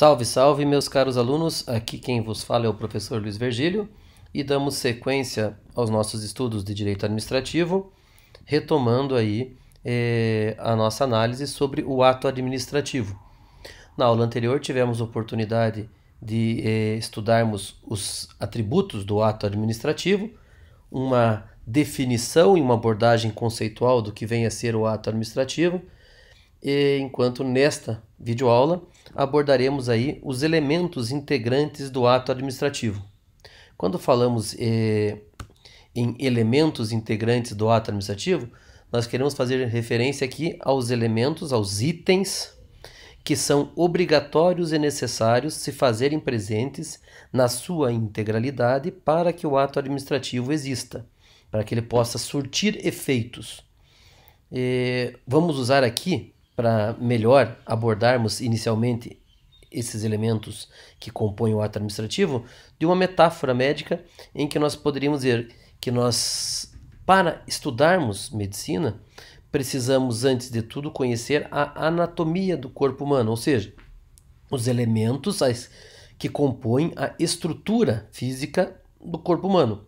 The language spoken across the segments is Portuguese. Salve, salve, meus caros alunos! Aqui quem vos fala é o professor Luiz Vergilio e damos sequência aos nossos estudos de Direito Administrativo, retomando aí a nossa análise sobre o ato administrativo. Na aula anterior tivemos a oportunidade de estudarmos os atributos do ato administrativo, uma definição e uma abordagem conceitual do que vem a ser o ato administrativo, enquanto nesta videoaula abordaremos aí os elementos integrantes do ato administrativo. Quando falamos em elementos integrantes do ato administrativo, nós queremos fazer referência aqui aos elementos, aos itens que são obrigatórios e necessários se fazerem presentes na sua integralidade para que o ato administrativo exista, para que ele possa surtir efeitos. Vamos usar aqui, para melhor abordarmos inicialmente esses elementos que compõem o ato administrativo, de uma metáfora médica em que nós poderíamos dizer que nós, para estudarmos medicina, precisamos antes de tudo conhecer a anatomia do corpo humano, ou seja, os elementos que compõem a estrutura física do corpo humano,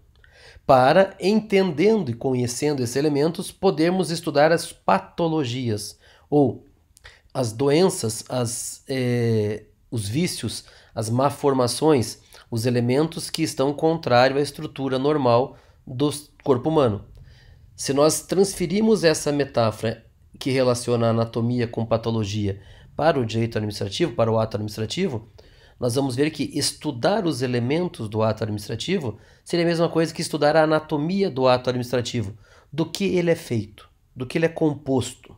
para, entendendo e conhecendo esses elementos, podermos estudar as patologias, ou as doenças, os vícios, as malformações, os elementos que estão contrários à estrutura normal do corpo humano. Se nós transferirmos essa metáfora que relaciona a anatomia com patologia para o direito administrativo, para o ato administrativo, nós vamos ver que estudar os elementos do ato administrativo seria a mesma coisa que estudar a anatomia do ato administrativo, do que ele é feito, do que ele é composto,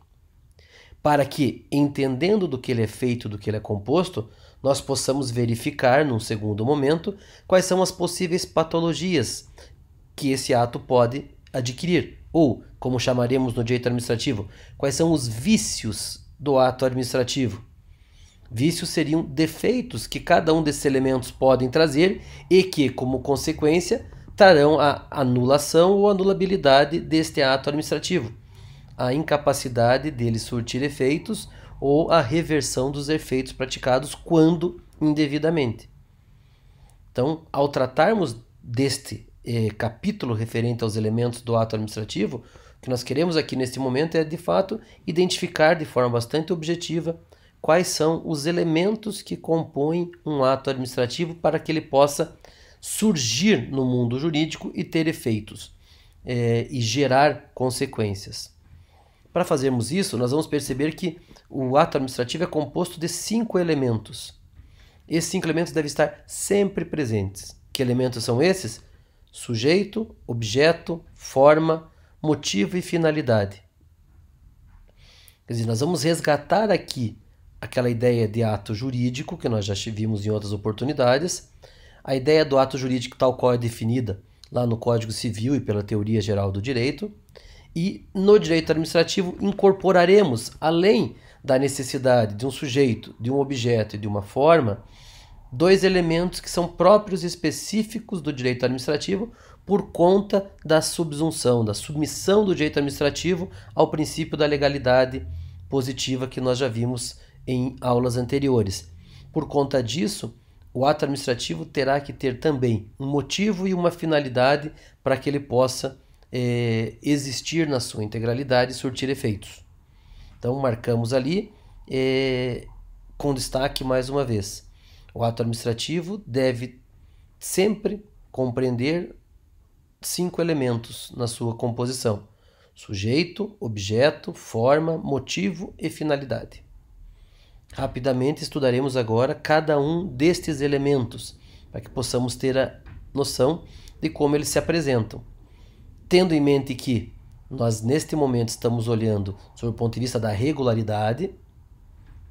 para que, entendendo do que ele é feito, do que ele é composto, nós possamos verificar, num segundo momento, quais são as possíveis patologias que esse ato pode adquirir, ou, como chamaremos no direito administrativo, quais são os vícios do ato administrativo. Vícios seriam defeitos que cada um desses elementos podem trazer e que, como consequência, trarão a anulação ou anulabilidade deste ato administrativo, a incapacidade dele surtir efeitos ou a reversão dos efeitos praticados quando indevidamente. Então, ao tratarmos deste capítulo referente aos elementos do ato administrativo, o que nós queremos aqui neste momento é, de fato, identificar de forma bastante objetiva quais são os elementos que compõem um ato administrativo para que ele possa surgir no mundo jurídico e ter efeitos e gerar consequências. Para fazermos isso, nós vamos perceber que o ato administrativo é composto de 5 elementos. Esses 5 elementos devem estar sempre presentes. Que elementos são esses? Sujeito, objeto, forma, motivo e finalidade. Quer dizer, nós vamos resgatar aqui aquela ideia de ato jurídico, que nós já vimos em outras oportunidades. A ideia do ato jurídico tal qual é definida lá no Código Civil e pela Teoria Geral do Direito. E no direito administrativo incorporaremos, além da necessidade de um sujeito, de um objeto e de uma forma, 2 elementos que são próprios e específicos do direito administrativo por conta da subsunção, da submissão do direito administrativo ao princípio da legalidade positiva que nós já vimos em aulas anteriores. Por conta disso, o ato administrativo terá que ter também um motivo e uma finalidade para que ele possa existir na sua integralidade e surtir efeitos. Então marcamos ali com destaque mais uma vez. O ato administrativo deve sempre compreender 5 elementos na sua composição: sujeito, objeto, forma, motivo e finalidade. Rapidamente estudaremos agora cada um destes elementos para que possamos ter a noção de como eles se apresentam. Tendo em mente que nós, neste momento, estamos olhando sob o ponto de vista da regularidade,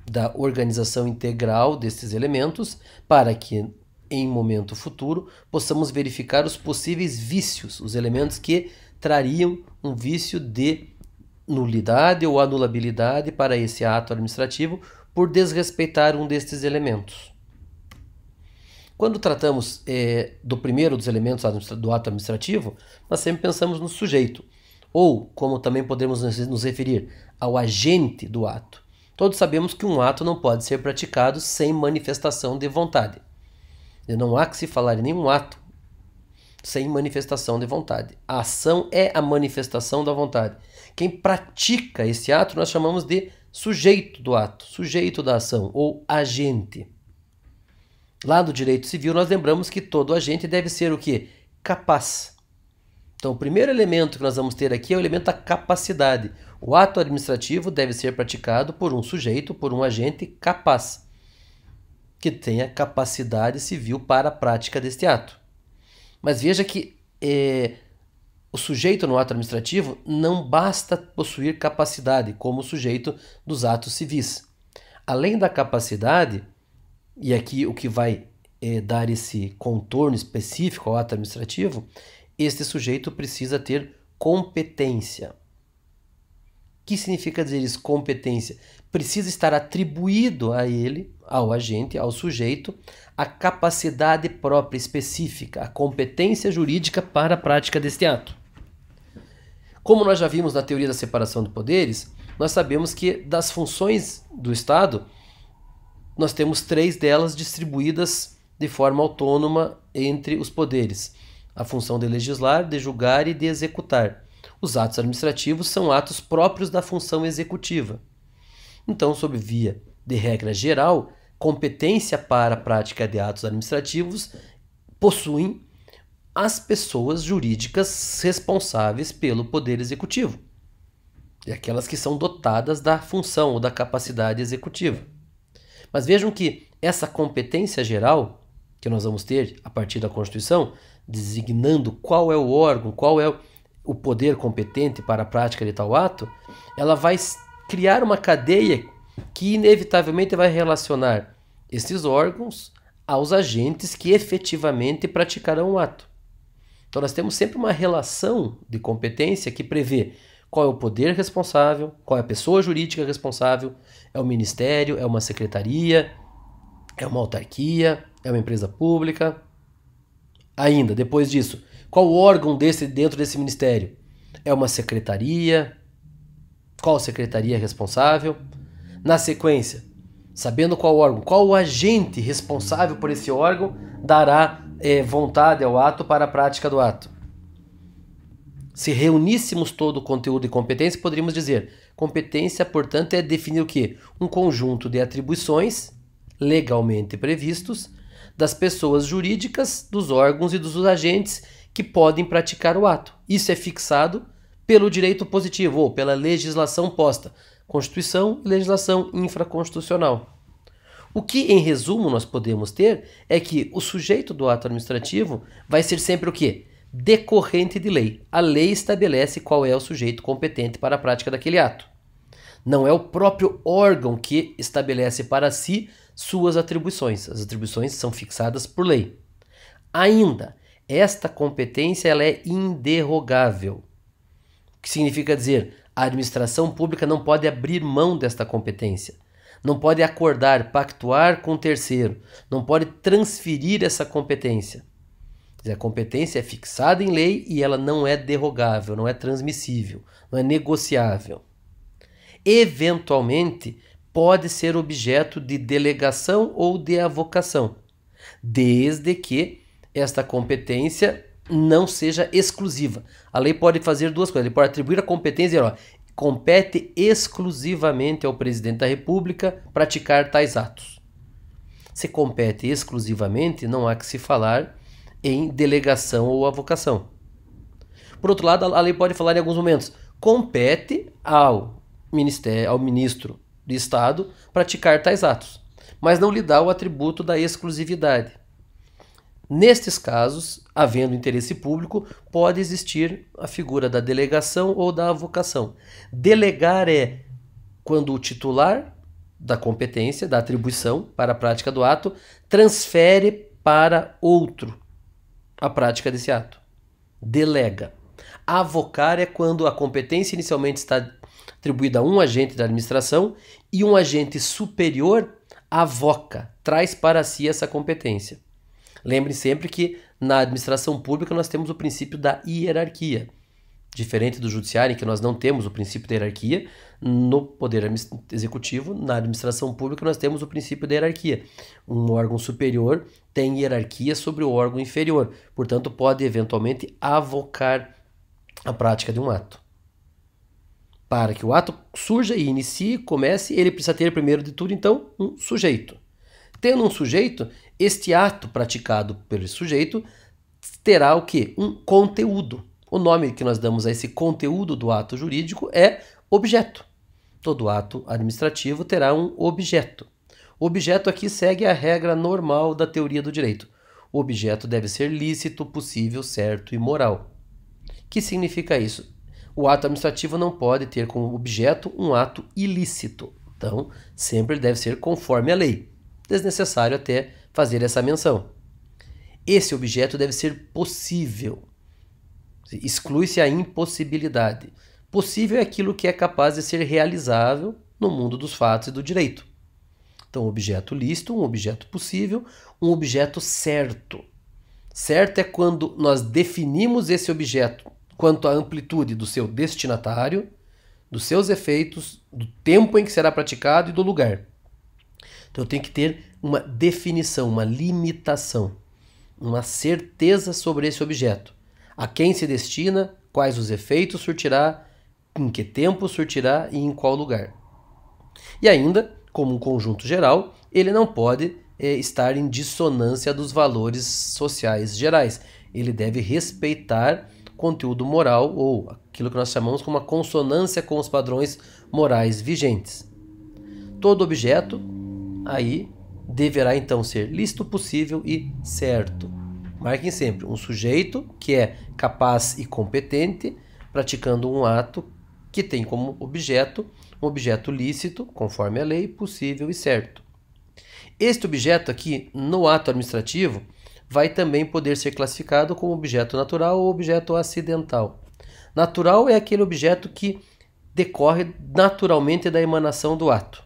da organização integral desses elementos, para que, em momento futuro, possamos verificar os possíveis vícios, os elementos que trariam um vício de nulidade ou anulabilidade para esse ato administrativo por desrespeitar um destes elementos. Quando tratamos do primeiro dos elementos do ato administrativo, nós sempre pensamos no sujeito, ou como também podemos nos referir ao agente do ato. Todos sabemos que um ato não pode ser praticado sem manifestação de vontade. E não há que se falar em nenhum ato sem manifestação de vontade. A ação é a manifestação da vontade. Quem pratica esse ato nós chamamos de sujeito do ato, sujeito da ação ou agente. Lá do direito civil nós lembramos que todo agente deve ser o quê? Capaz. Então o primeiro elemento que nós vamos ter aqui é o elemento da capacidade. O ato administrativo deve ser praticado por um sujeito, por um agente capaz, que tenha capacidade civil para a prática deste ato. Mas veja que o sujeito no ato administrativo não basta possuir capacidade, como o sujeito dos atos civis. Além da capacidade, e aqui o que vai dar esse contorno específico ao ato administrativo, este sujeito precisa ter competência. O que significa dizer isso? Competência. Precisa estar atribuído a ele, ao agente, ao sujeito, a capacidade própria específica, a competência jurídica para a prática deste ato. Como nós já vimos na teoria da separação de poderes, nós sabemos que das funções do Estado, nós temos 3 delas distribuídas de forma autônoma entre os poderes. A função de legislar, de julgar e de executar. Os atos administrativos são atos próprios da função executiva. Então, sob via de regra geral, competência para a prática de atos administrativos possuem as pessoas jurídicas responsáveis pelo poder executivo. E aquelas que são dotadas da função ou da capacidade executiva. Mas vejam que essa competência geral, que nós vamos ter a partir da Constituição, designando qual é o órgão, qual é o poder competente para a prática de tal ato, ela vai criar uma cadeia que inevitavelmente vai relacionar esses órgãos aos agentes que efetivamente praticarão o ato. Então nós temos sempre uma relação de competência que prevê qual é o poder responsável, qual é a pessoa jurídica responsável, é o ministério, é uma secretaria, é uma autarquia, é uma empresa pública. Ainda, depois disso, qual o órgão dentro desse ministério? É uma secretaria? Qual secretaria é responsável? Na sequência, sabendo qual órgão, qual o agente responsável por esse órgão dará vontade ao ato para a prática do ato. Se reuníssemos todo o conteúdo de competência, poderíamos dizer, competência, portanto, é definir o quê? Um conjunto de atribuições legalmente previstos das pessoas jurídicas, dos órgãos e dos agentes que podem praticar o ato. Isso é fixado pelo direito positivo ou pela legislação posta. Constituição e legislação infraconstitucional. O que, em resumo, nós podemos ter é que o sujeito do ato administrativo vai ser sempre o quê? Decorrente de lei. A lei estabelece qual é o sujeito competente para a prática daquele ato. Não é o próprio órgão que estabelece para si suas atribuições. As atribuições são fixadas por lei. Ainda, esta competência ela é inderrogável. O que significa dizer? A administração pública não pode abrir mão desta competência, não pode acordar, pactuar com terceiro, não pode transferir essa competência. A competência é fixada em lei e ela não é derrogável, não é transmissível, não é negociável. Eventualmente, pode ser objeto de delegação ou de avocação, desde que esta competência não seja exclusiva. A lei pode fazer duas coisas. Ele pode atribuir a competência e dizer, ó, compete exclusivamente ao presidente da República praticar tais atos. Se compete exclusivamente, não há que se falar em delegação ou avocação. Por outro lado, a lei pode falar em alguns momentos, compete ao ministro de Estado praticar tais atos, mas não lhe dá o atributo da exclusividade. Nestes casos, havendo interesse público, pode existir a figura da delegação ou da avocação. Delegar é quando o titular da competência, da atribuição para a prática do ato, transfere para outro a prática desse ato. Delega. Avocar é quando a competência inicialmente está atribuída a um agente da administração e um agente superior avoca, traz para si essa competência. Lembrem sempre que na administração pública nós temos o princípio da hierarquia. Diferente do judiciário, em que nós não temos o princípio da hierarquia, no poder executivo, na administração pública, nós temos o princípio da hierarquia. Um órgão superior tem hierarquia sobre o órgão inferior, portanto pode eventualmente avocar a prática de um ato. Para que o ato surja e inicie, comece, ele precisa ter primeiro de tudo, então, um sujeito. Tendo um sujeito, este ato praticado pelo sujeito terá o quê? Um conteúdo. O nome que nós damos a esse conteúdo do ato jurídico é objeto. Todo ato administrativo terá um objeto. O objeto aqui segue a regra normal da teoria do direito. O objeto deve ser lícito, possível, certo e moral. O que significa isso? O ato administrativo não pode ter como objeto um ato ilícito. Então, sempre deve ser conforme a lei. Desnecessário até fazer essa menção. Esse objeto deve ser possível. Exclui-se a impossibilidade. Possível é aquilo que é capaz de ser realizável no mundo dos fatos e do direito. Então, objeto lícito, um objeto possível, um objeto certo. Certo é quando nós definimos esse objeto quanto à amplitude do seu destinatário, dos seus efeitos, do tempo em que será praticado e do lugar. Então, eu tenho que ter uma definição, uma limitação, uma certeza sobre esse objeto. A quem se destina, quais os efeitos surtirá, em que tempo surtirá e em qual lugar. E ainda, como um conjunto geral, ele não pode estar em dissonância dos valores sociais gerais. Ele deve respeitar conteúdo moral ou aquilo que nós chamamos como uma consonância com os padrões morais vigentes. Todo objeto aí deverá então ser lícito, possível e certo. Marquem sempre, um sujeito que é capaz e competente, praticando um ato que tem como objeto, um objeto lícito, conforme a lei, possível e certo. Este objeto aqui, no ato administrativo, vai também poder ser classificado como objeto natural ou objeto acidental. Natural é aquele objeto que decorre naturalmente da emanação do ato.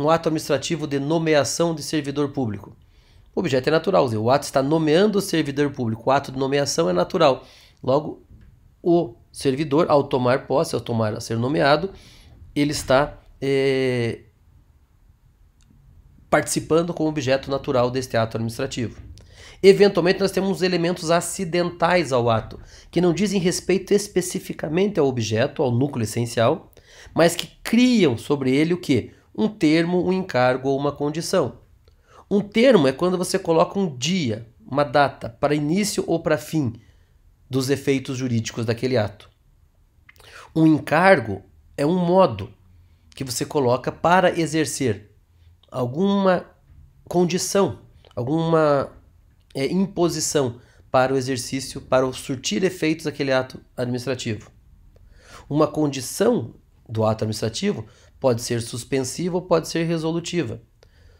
Um ato administrativo de nomeação de servidor público. O objeto é natural, o ato está nomeando o servidor público, o ato de nomeação é natural. Logo, o servidor, ao tomar posse, a ser nomeado, ele está participando como objeto natural deste ato administrativo. Eventualmente, nós temos elementos acidentais ao ato, que não dizem respeito especificamente ao objeto, ao núcleo essencial, mas que criam sobre ele o quê? Um termo, um encargo ou uma condição. Um termo é quando você coloca um dia, uma data, para início ou para fim dos efeitos jurídicos daquele ato. Um encargo é um modo que você coloca para exercer alguma condição, alguma imposição para o exercício, para o surtir efeitos daquele ato administrativo. Uma condição do ato administrativo pode ser suspensiva ou pode ser resolutiva.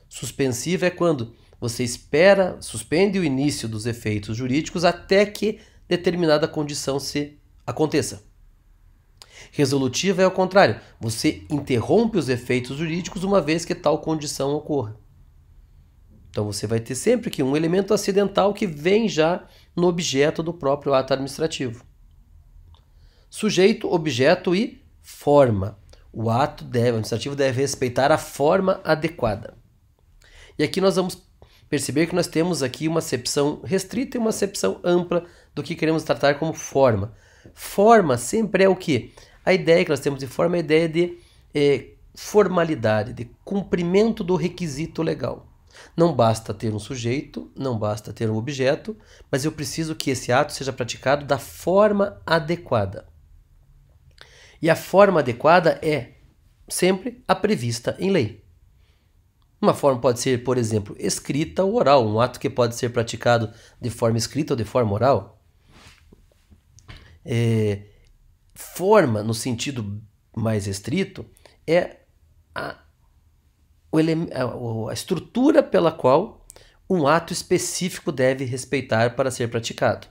Suspensiva é quando você espera, suspende o início dos efeitos jurídicos até que determinada condição se aconteça. Resolutiva é o contrário, você interrompe os efeitos jurídicos uma vez que tal condição ocorra. Então você vai ter sempre que um elemento acidental que vem já no objeto do próprio ato administrativo. Sujeito, objeto e forma. O ato administrativo deve respeitar a forma adequada. E aqui nós vamos perceber que nós temos aqui uma acepção restrita e uma acepção ampla do que queremos tratar como forma. Forma sempre é o quê? A ideia que nós temos de forma é a ideia de formalidade, de cumprimento do requisito legal. Não basta ter um sujeito, não basta ter um objeto, mas eu preciso que esse ato seja praticado da forma adequada. E a forma adequada é sempre a prevista em lei. Uma forma pode ser, por exemplo, escrita ou oral, um ato que pode ser praticado de forma escrita ou de forma oral. Forma, no sentido mais restrito, é a estrutura pela qual um ato específico deve respeitar para ser praticado.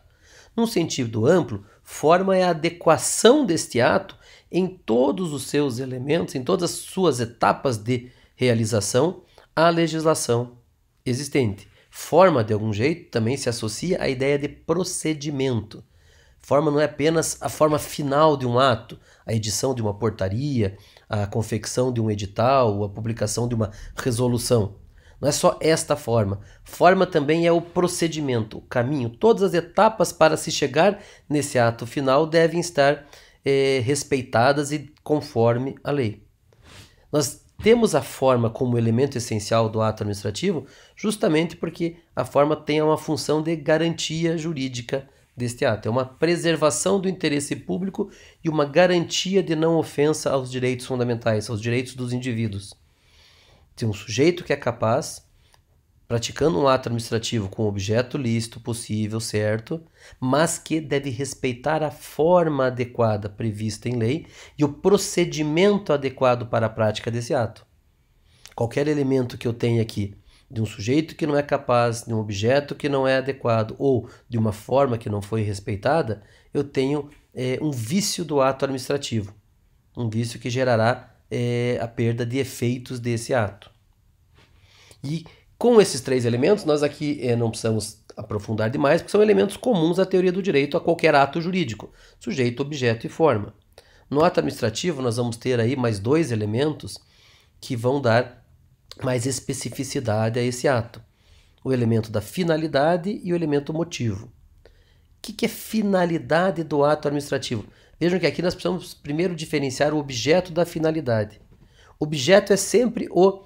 Num sentido amplo, forma é a adequação deste ato em todos os seus elementos, em todas as suas etapas de realização, à legislação existente. Forma, de algum jeito, também se associa à ideia de procedimento. Forma não é apenas a forma final de um ato, a edição de uma portaria, a confecção de um edital, a publicação de uma resolução. Não é só esta forma. Forma também é o procedimento, o caminho. Todas as etapas para se chegar nesse ato final devem estar respeitadas e conforme a lei. Nós temos a forma como elemento essencial do ato administrativo justamente porque a forma tem uma função de garantia jurídica deste ato. É uma preservação do interesse público e uma garantia de não ofensa aos direitos fundamentais, aos direitos dos indivíduos. Tem um sujeito que é capaz, praticando um ato administrativo com objeto lícito, possível, certo, mas que deve respeitar a forma adequada prevista em lei e o procedimento adequado para a prática desse ato. Qualquer elemento que eu tenha aqui, de um sujeito que não é capaz, de um objeto que não é adequado ou de uma forma que não foi respeitada, eu tenho um vício do ato administrativo, um vício que gerará a perda de efeitos desse ato. E com esses três elementos, nós aqui não precisamos aprofundar demais, porque são elementos comuns à teoria do direito a qualquer ato jurídico: sujeito, objeto e forma. No ato administrativo, nós vamos ter aí mais dois elementos que vão dar mais especificidade a esse ato: o elemento da finalidade e o elemento motivo. O que é finalidade do ato administrativo? Vejam que aqui nós precisamos primeiro diferenciar o objeto da finalidade. O objeto é sempre o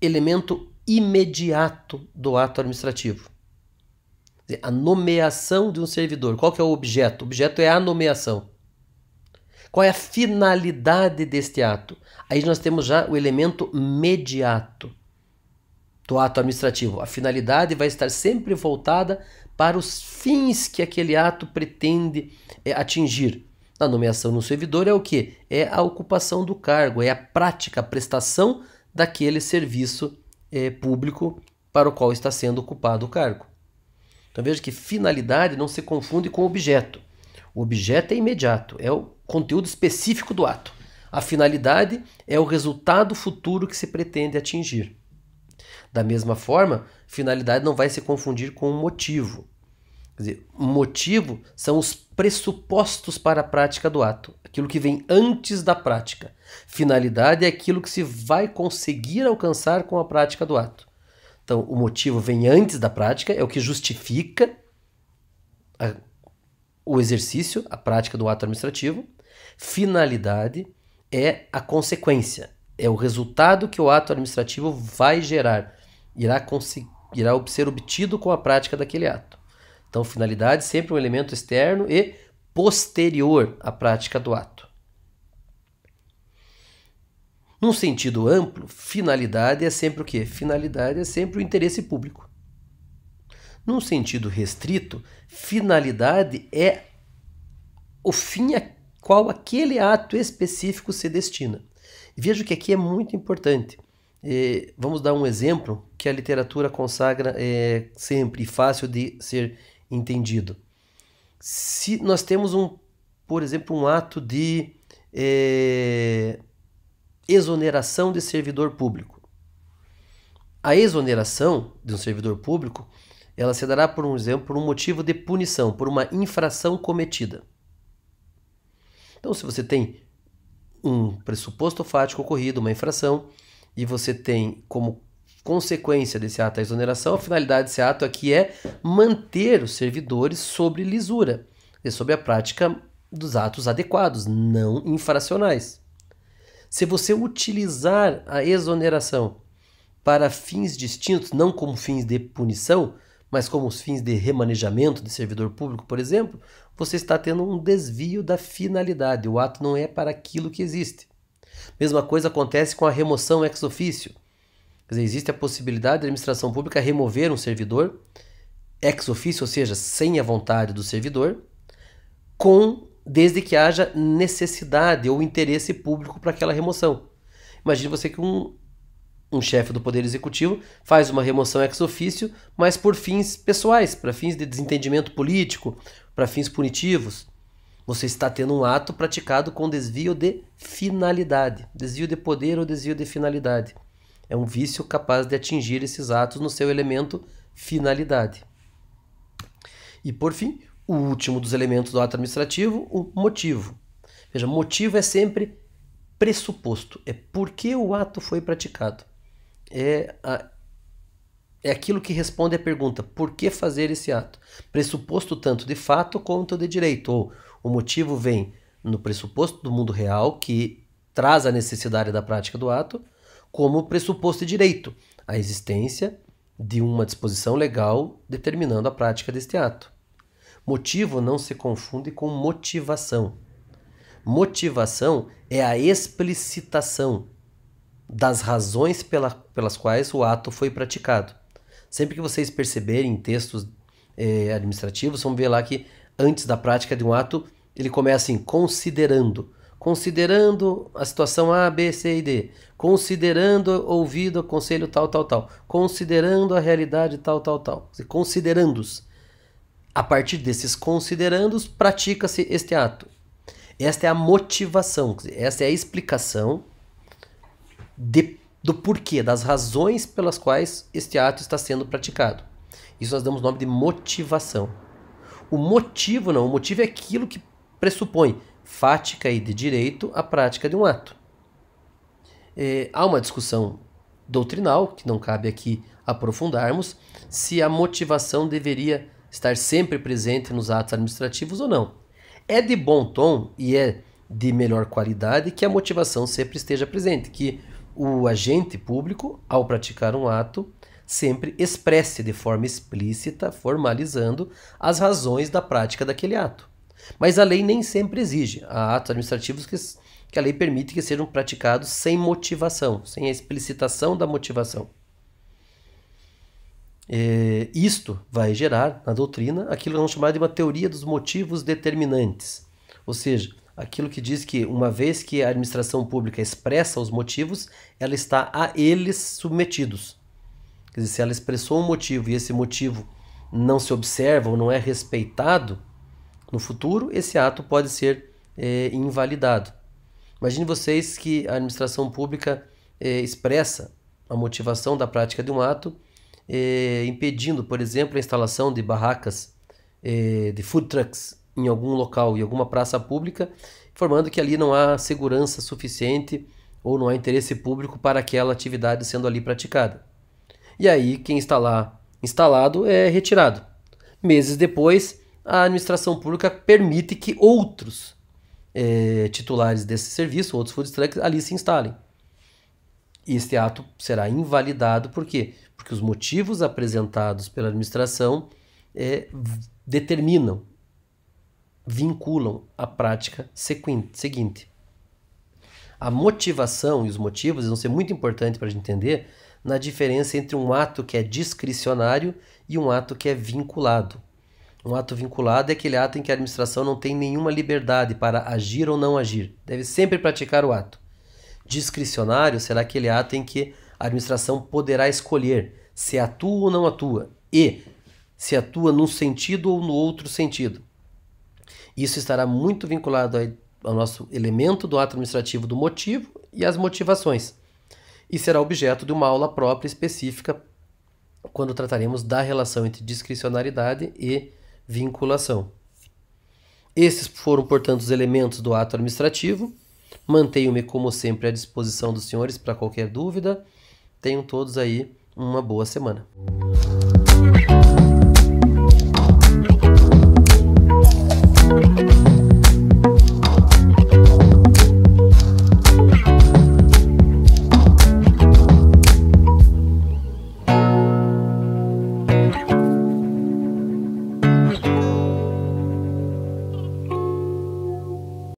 elemento imediato do ato administrativo. A nomeação de um servidor. Qual que é o objeto? O objeto é a nomeação. Qual é a finalidade deste ato? Aí nós temos já o elemento mediato do ato administrativo. A finalidade vai estar sempre voltada para os fins que aquele ato pretende atingir. A nomeação no servidor é o quê? É a ocupação do cargo, é a prática, a prestação daquele serviço público para o qual está sendo ocupado o cargo. Então veja que finalidade não se confunde com objeto. O objeto é imediato, é o conteúdo específico do ato. A finalidade é o resultado futuro que se pretende atingir. Da mesma forma, finalidade não vai se confundir com motivo. Quer dizer, motivo são os pressupostos para a prática do ato, aquilo que vem antes da prática. Finalidade é aquilo que se vai conseguir alcançar com a prática do ato. Então, o motivo vem antes da prática, é o que justifica o exercício, a prática do ato administrativo. Finalidade é a consequência, é o resultado que o ato administrativo vai gerar, irá ser obtido com a prática daquele ato. Então, finalidade sempre um elemento externo e posterior à prática do ato. Num sentido amplo, finalidade é sempre o quê? Finalidade é sempre o interesse público. Num sentido restrito, finalidade é o fim a qual aquele ato específico se destina. Vejo que aqui é muito importante. Vamos dar um exemplo que a literatura consagra sempre, fácil de ser entendido. Se nós temos, por exemplo, um ato de exoneração de servidor público. A exoneração de um servidor público, ela se dará, por exemplo, por um motivo de punição, por uma infração cometida. Então, se você tem um pressuposto fático ocorrido, uma infração, e você tem como consequência desse ato a exoneração, a finalidade desse ato aqui é manter os servidores sobre lisura, e sobre a prática dos atos adequados, não infracionais. Se você utilizar a exoneração para fins distintos, não como fins de punição, mas como os fins de remanejamento de servidor público, por exemplo, você está tendo um desvio da finalidade. O ato não é para aquilo que existe. Mesma coisa acontece com a remoção ex officio. Quer dizer, existe a possibilidade da administração pública remover um servidor ex officio, ou seja, sem a vontade do servidor, desde que haja necessidade ou interesse público para aquela remoção. Imagine você que um chefe do Poder Executivo faz uma remoção ex officio, mas por fins pessoais, para fins de desentendimento político, para fins punitivos. Você está tendo um ato praticado com desvio de finalidade, desvio de poder ou desvio de finalidade. É um vício capaz de atingir esses atos no seu elemento finalidade. E por fim, o último dos elementos do ato administrativo, o motivo. Veja, motivo é sempre pressuposto, é por que o ato foi praticado. É aquilo que responde à pergunta, por que fazer esse ato? Pressuposto tanto de fato quanto de direito, ou o motivo vem no pressuposto do mundo real, que traz a necessidade da prática do ato, como pressuposto de direito, a existência de uma disposição legal determinando a prática deste ato. Motivo não se confunde com motivação. Motivação é a explicitação das razões pelas quais o ato foi praticado. Sempre que vocês perceberem em textos administrativos, vão ver lá que antes da prática de um ato, ele começa assim, considerando. Considerando a situação A, B, C e D. Considerando ouvido o conselho tal, tal, tal. Considerando a realidade tal, tal, tal. Considerandos. A partir desses considerandos, pratica-se este ato. Esta é a motivação, esta é a explicação do porquê, das razões pelas quais este ato está sendo praticado. Isso nós damos o nome de motivação. O motivo não, o motivo é aquilo que pressupõe, fática e de direito, a prática de um ato. Há uma discussão doutrinal, que não cabe aqui aprofundarmos, se a motivação deveria estar sempre presente nos atos administrativos ou não. É de bom tom e é de melhor qualidade que a motivação sempre esteja presente, que o agente público, ao praticar um ato, sempre expresse de forma explícita, formalizando as razões da prática daquele ato. Mas a lei nem sempre exige. Há atos administrativos que a lei permite que sejam praticados sem motivação, sem a explicitação da motivação. Isto vai gerar na doutrina aquilo que nós chamamos de uma teoria dos motivos determinantes, ou seja, aquilo que diz que uma vez que a administração pública expressa os motivos, ela está a eles submetidos. Quer dizer, se ela expressou um motivo e esse motivo não se observa ou não é respeitado, no futuro esse ato pode ser invalidado. Imagine vocês que a administração pública expressa a motivação da prática de um ato impedindo, por exemplo, a instalação de barracas de food trucks em algum local, em alguma praça pública, informando que ali não há segurança suficiente ou não há interesse público para aquela atividade sendo ali praticada. E aí quem está lá instalado é retirado. Meses depois, a administração pública permite que outros titulares desse serviço, outros food trucks, ali se instalem. E este ato será invalidado, por quê? Porque os motivos apresentados pela administração determinam, vinculam a prática seguinte. A motivação e os motivos vão ser muito importantes para a gente entender na diferença entre um ato que é discricionário e um ato que é vinculado. Um ato vinculado é aquele ato em que a administração não tem nenhuma liberdade para agir ou não agir. Deve sempre praticar o ato. Discricionário será aquele ato em que a administração poderá escolher se atua ou não atua e se atua num sentido ou no outro sentido. Isso estará muito vinculado ao nosso elemento do ato administrativo do motivo e às motivações e será objeto de uma aula própria específica quando trataremos da relação entre discricionariedade e vinculação. Esses foram, portanto, os elementos do ato administrativo. Mantenho-me, como sempre, à disposição dos senhores para qualquer dúvida. Tenham todos aí uma boa semana.